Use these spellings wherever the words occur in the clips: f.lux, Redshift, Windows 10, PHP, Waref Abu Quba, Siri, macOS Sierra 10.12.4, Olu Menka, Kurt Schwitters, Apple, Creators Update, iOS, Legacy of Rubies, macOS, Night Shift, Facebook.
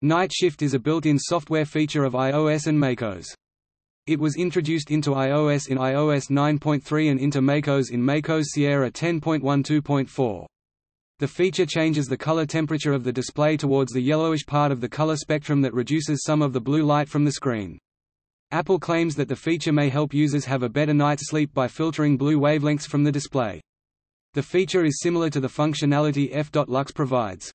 Night Shift is a built-in software feature of iOS and macOS. It was introduced into iOS in iOS 9.3 and into macOS in macOS Sierra 10.12.4. The feature changes the color temperature of the display towards the yellowish part of the color spectrum that reduces some of the blue light from the screen. Apple claims that the feature may help users have a better night's sleep by filtering blue wavelengths from the display. The feature is similar to the functionality f.lux provides.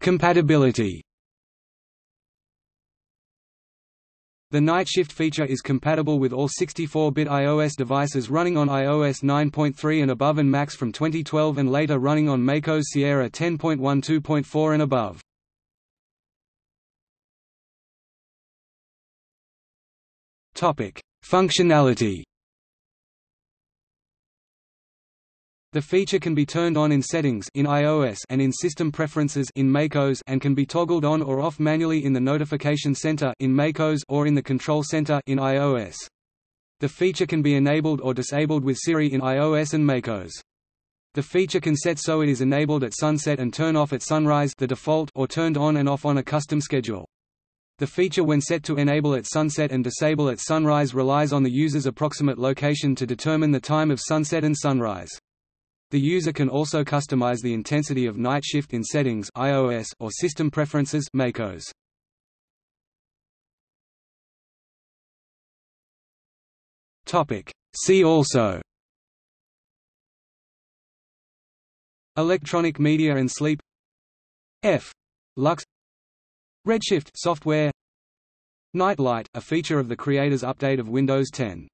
Compatibility. The Night Shift feature is compatible with all 64-bit iOS devices running on iOS 9.3 and above and Macs from 2012 and later running on macOS Sierra 10.12.4 and above. Functionality. The feature can be turned on in Settings in iOS and in System Preferences in macOS, and can be toggled on or off manually in the Notification Center in macOS or in the Control Center in iOS. The feature can be enabled or disabled with Siri in iOS and macOS. The feature can set so it is enabled at sunset and turn off at sunrise, the default, or turned on and off on a custom schedule. The feature when set to enable at sunset and disable at sunrise relies on the user's approximate location to determine the time of sunset and sunrise. The user can also customize the intensity of Night Shift in Settings iOS or System Preferences macOS. Topic: See also. Electronic media and sleep. f.lux. Redshift software. Nightlight, a feature of the Creators Update of Windows 10.